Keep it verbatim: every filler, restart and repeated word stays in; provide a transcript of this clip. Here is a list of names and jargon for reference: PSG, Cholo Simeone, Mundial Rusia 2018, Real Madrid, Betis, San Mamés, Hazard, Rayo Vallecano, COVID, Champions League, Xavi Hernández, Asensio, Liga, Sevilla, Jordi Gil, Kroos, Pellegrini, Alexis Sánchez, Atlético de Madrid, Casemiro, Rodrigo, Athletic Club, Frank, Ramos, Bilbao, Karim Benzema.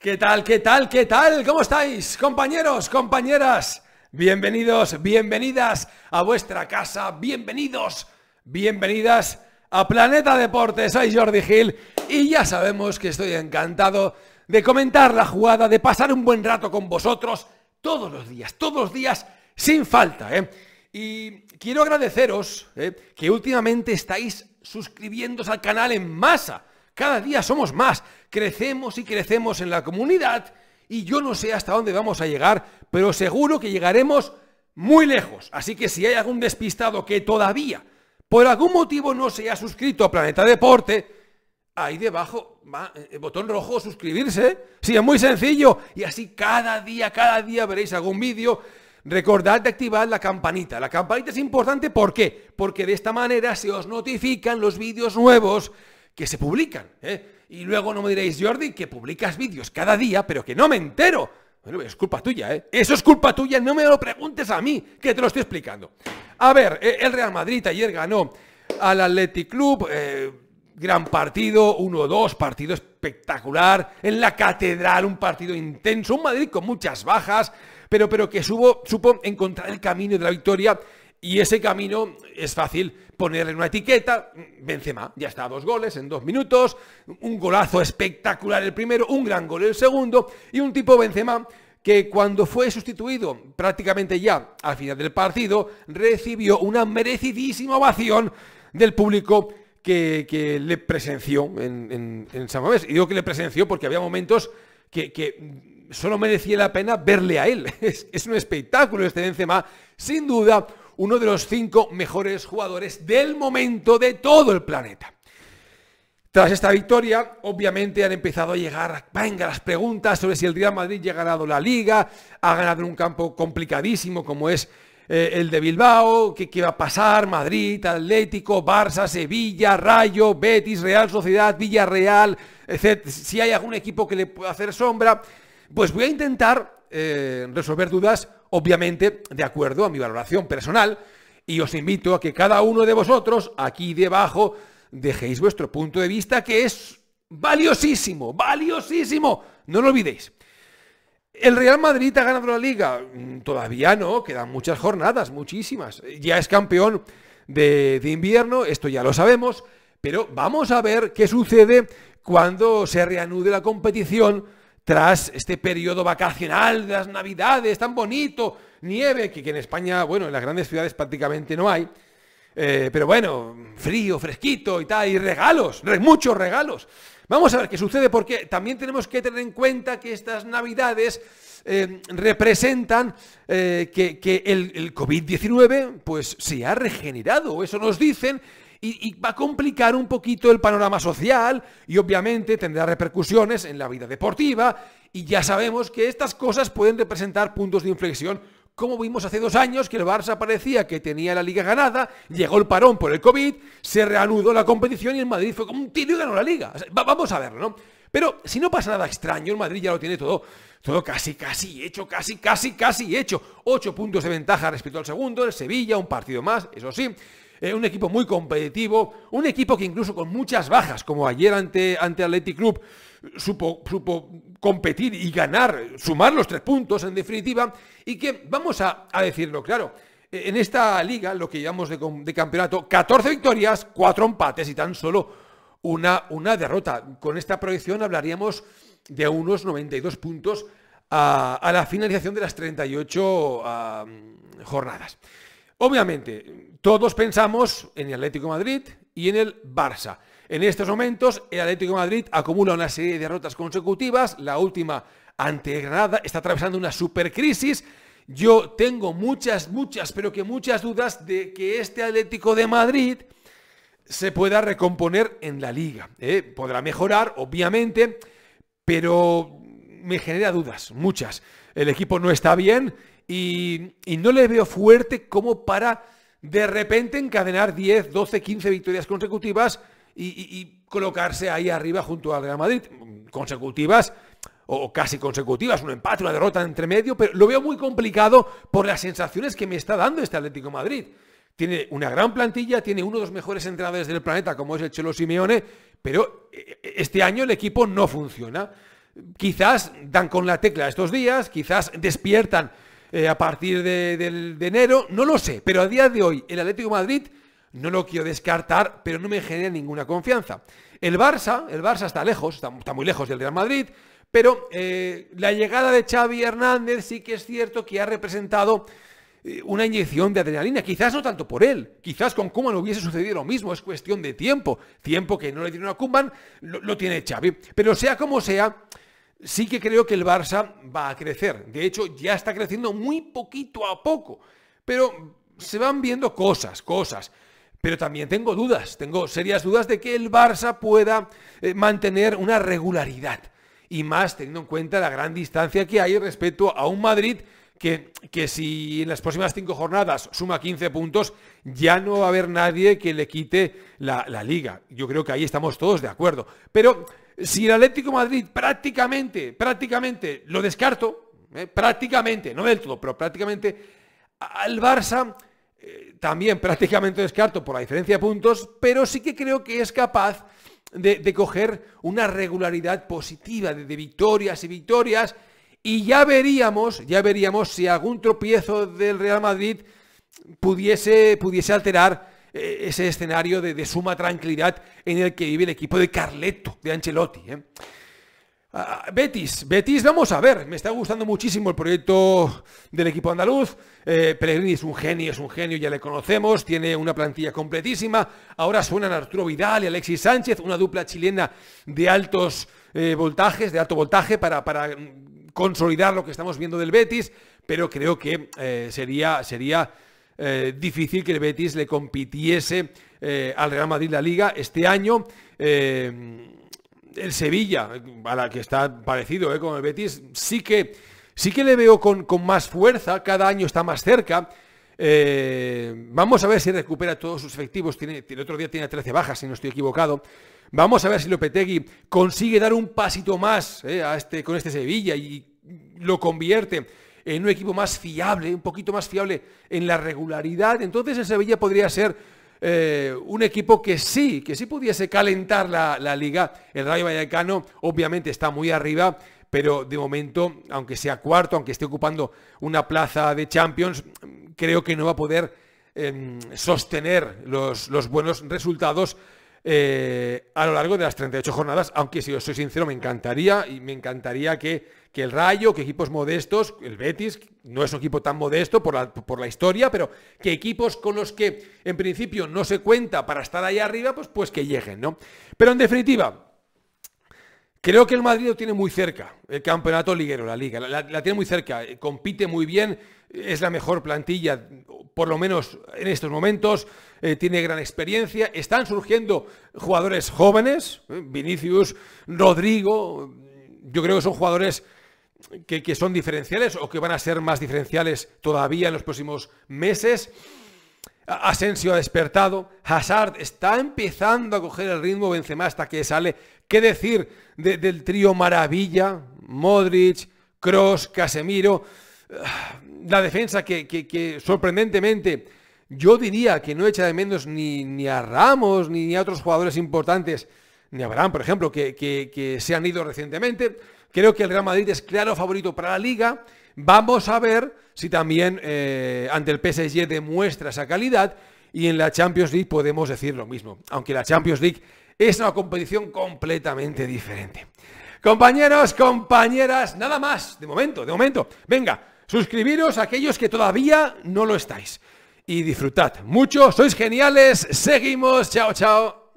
¿Qué tal, qué tal, qué tal? ¿Cómo estáis, compañeros, compañeras? Bienvenidos, bienvenidas a vuestra casa, bienvenidos, bienvenidas a Planeta Deportes. Soy Jordi Gil y ya sabemos que estoy encantado de comentar la jugada, de pasar un buen rato con vosotros todos los días, todos los días, sin falta, ¿eh? Y quiero agradeceros eh, que últimamente estáis suscribiéndose al canal en masa. Cada día somos más, crecemos y crecemos en la comunidad y yo no sé hasta dónde vamos a llegar, pero seguro que llegaremos muy lejos. Así que si hay algún despistado que todavía por algún motivo no se ha suscrito a Planeta Deporte, ahí debajo va el botón rojo suscribirse. Sí, es muy sencillo y así cada día, cada día veréis algún vídeo. Recordad de activar la campanita. La campanita es importante, ¿por qué? Porque de esta manera se os notifican los vídeos nuevos que se publican, ¿eh? Y luego no me diréis, Jordi, que publicas vídeos cada día, pero que no me entero. Bueno, es culpa tuya, ¿eh? Eso es culpa tuya, no me lo preguntes a mí, que te lo estoy explicando. A ver, el Real Madrid ayer ganó al Athletic Club, eh, gran partido, uno dos, partido espectacular, en la Catedral, un partido intenso, un Madrid con muchas bajas, pero, pero que supo, supo encontrar el camino de la victoria. Y ese camino es fácil ponerle una etiqueta, Benzema, ya está, dos goles en dos minutos, un golazo espectacular el primero, un gran gol el segundo, y un tipo Benzema que cuando fue sustituido prácticamente ya al final del partido, recibió una merecidísima ovación del público que, que le presenció en, en, en San Mamés. Y digo que le presenció porque había momentos que... que solo merecía la pena verle a él. Es, es un espectáculo este Benzema, sin duda, uno de los cinco mejores jugadores del momento de todo el planeta. Tras esta victoria, obviamente han empezado a llegar, venga, las preguntas sobre si el Real Madrid ya ha ganado la Liga, ha ganado en un campo complicadísimo como es eh, el de Bilbao, ¿qué, qué va a pasar? Madrid, Atlético, Barça, Sevilla, Rayo, Betis, Real Sociedad, Villarreal, etcétera. Si hay algún equipo que le pueda hacer sombra. Pues voy a intentar eh, resolver dudas, obviamente, de acuerdo a mi valoración personal, y os invito a que cada uno de vosotros, aquí debajo, dejéis vuestro punto de vista, que es valiosísimo, valiosísimo, no lo olvidéis. ¿El Real Madrid ha ganado la Liga? Todavía no, quedan muchas jornadas, muchísimas. Ya es campeón de, de invierno, esto ya lo sabemos, pero vamos a ver qué sucede cuando se reanude la competición, tras este periodo vacacional de las Navidades, tan bonito, nieve, que, que en España, bueno, en las grandes ciudades prácticamente no hay, eh, pero bueno, frío, fresquito y tal, y regalos, re, muchos regalos. Vamos a ver qué sucede, porque también tenemos que tener en cuenta que estas Navidades eh, representan eh, que, que el, el COVID diecinueve pues se ha regenerado, eso nos dicen, Y, y va a complicar un poquito el panorama social y obviamente tendrá repercusiones en la vida deportiva y ya sabemos que estas cosas pueden representar puntos de inflexión, como vimos hace dos años que el Barça parecía que tenía la Liga ganada, llegó el parón por el COVID, se reanudó la competición y el Madrid fue como un tiro y ganó la Liga. O sea, va, vamos a verlo, ¿no? Pero si no pasa nada extraño, el Madrid ya lo tiene todo, todo casi, casi hecho, casi, casi, casi hecho. Ocho puntos de ventaja respecto al segundo, el Sevilla, un partido más, eso sí. Eh, un equipo muy competitivo, un equipo que incluso con muchas bajas, como ayer ante, ante Athletic Club, supo, supo competir y ganar, sumar los tres puntos en definitiva, y que, vamos a, a decirlo claro, eh, en esta liga, lo que llevamos de, de campeonato, catorce victorias, cuatro empates y tan solo una, una derrota. Con esta proyección hablaríamos de unos noventa y dos puntos a, a la finalización de las treinta y ocho a, jornadas. Obviamente, todos pensamos en el Atlético de Madrid y en el Barça. En estos momentos, el Atlético de Madrid acumula una serie de derrotas consecutivas. La última ante Granada está atravesando una supercrisis. Yo tengo muchas, muchas, pero que muchas dudas de que este Atlético de Madrid se pueda recomponer en la Liga, ¿eh? Podrá mejorar, obviamente, pero me genera dudas, muchas. El equipo no está bien. Y, y no le veo fuerte como para de repente encadenar diez, doce, quince victorias consecutivas y, y, y colocarse ahí arriba junto al Real Madrid. Consecutivas o casi consecutivas, un empate, una derrota entre medio, pero lo veo muy complicado por las sensaciones que me está dando este Atlético de Madrid. Tiene una gran plantilla, tiene uno de los mejores entrenadores del planeta como es el Cholo Simeone, pero este año el equipo no funciona. quizás dan con la tecla estos días, quizás despiertan eh, a partir de, de, de enero, no lo sé, pero a día de hoy el Atlético de Madrid no lo quiero descartar, pero no me genera ninguna confianza. El Barça, el Barça está lejos, está, está muy lejos del Real Madrid, pero eh, la llegada de Xavi Hernández sí que es cierto que ha representado eh, una inyección de adrenalina, quizás no tanto por él, quizás con Koeman hubiese sucedido lo mismo, es cuestión de tiempo, tiempo que no le tiene a Koeman, lo, lo tiene Xavi, pero sea como sea, sí que creo que el Barça va a crecer, de hecho ya está creciendo muy poquito a poco, pero se van viendo cosas, cosas. Pero también tengo dudas, tengo serias dudas de que el Barça pueda eh, mantener una regularidad. Y más teniendo en cuenta la gran distancia que hay respecto a un Madrid que, que si en las próximas cinco jornadas suma quince puntos, ya no va a haber nadie que le quite la, la Liga. Yo creo que ahí estamos todos de acuerdo. Pero si el Atlético de Madrid prácticamente, prácticamente, lo descarto, eh, prácticamente, no del todo, pero prácticamente al Barça... Eh, también prácticamente descarto por la diferencia de puntos, pero sí que creo que es capaz de, de coger una regularidad positiva de, de victorias y victorias, y ya veríamos, ya veríamos si algún tropiezo del Real Madrid pudiese, pudiese alterar eh, ese escenario de, de suma tranquilidad en el que vive el equipo de Carleto, de Ancelotti, ¿eh? Uh, Betis, Betis, vamos a ver, me está gustando muchísimo el proyecto del equipo andaluz, eh, Pellegrini es un genio, es un genio, ya le conocemos, tiene una plantilla completísima, ahora suenan Arturo Vidal y Alexis Sánchez, una dupla chilena de altos eh, voltajes, de alto voltaje para, para consolidar lo que estamos viendo del Betis, pero creo que eh, sería, sería eh, difícil que el Betis le compitiese eh, al Real Madrid la Liga este año. eh, El Sevilla, a la que está parecido ¿eh? con el Betis, sí que, sí que le veo con, con más fuerza, cada año está más cerca. Eh, vamos a ver si recupera todos sus efectivos, tiene, el otro día tiene trece bajas, si no estoy equivocado. Vamos a ver si Lopetegui consigue dar un pasito más ¿eh? a este, con este Sevilla y lo convierte en un equipo más fiable, un poquito más fiable en la regularidad. Entonces el Sevilla podría ser... Eh, un equipo que sí, que sí pudiese calentar la, la Liga. El Rayo Vallecano obviamente está muy arriba, pero de momento, aunque sea cuarto, aunque esté ocupando una plaza de Champions, creo que no va a poder eh, sostener los, los buenos resultados eh, a lo largo de las treinta y ocho jornadas, aunque si os soy sincero me encantaría, y me encantaría que, que el Rayo, que equipos modestos, el Betis no es un equipo tan modesto por la, por la historia, pero que equipos con los que en principio no se cuenta para estar ahí arriba, pues, pues que lleguen, ¿no? Pero en definitiva, creo que el Madrid lo tiene muy cerca, el campeonato liguero, la Liga, la, la, la tiene muy cerca, compite muy bien, es la mejor plantilla, por lo menos en estos momentos, eh, tiene gran experiencia, están surgiendo jugadores jóvenes, eh, Vinicius, Rodrigo, yo creo que son jugadores... Que, que son diferenciales o que van a ser más diferenciales todavía en los próximos meses. Asensio ha despertado, Hazard está empezando a coger el ritmo, Benzema hasta que sale. ¿Qué decir de, del trío maravilla? Modric, Kroos, Casemiro, la defensa que, que, que sorprendentemente yo diría que no echa de menos ni, ni a Ramos ni a otros jugadores importantes, ni a Varán, por ejemplo, que, que, que se han ido recientemente. Creo que el Real Madrid es claro favorito para la Liga. Vamos a ver si también eh, ante el P S G demuestra esa calidad, y en la Champions League podemos decir lo mismo, aunque la Champions League es una competición completamente diferente. Compañeros, compañeras, nada más, de momento, de momento. Venga, suscribiros a aquellos que todavía no lo estáis y disfrutad mucho, sois geniales, seguimos, chao, chao.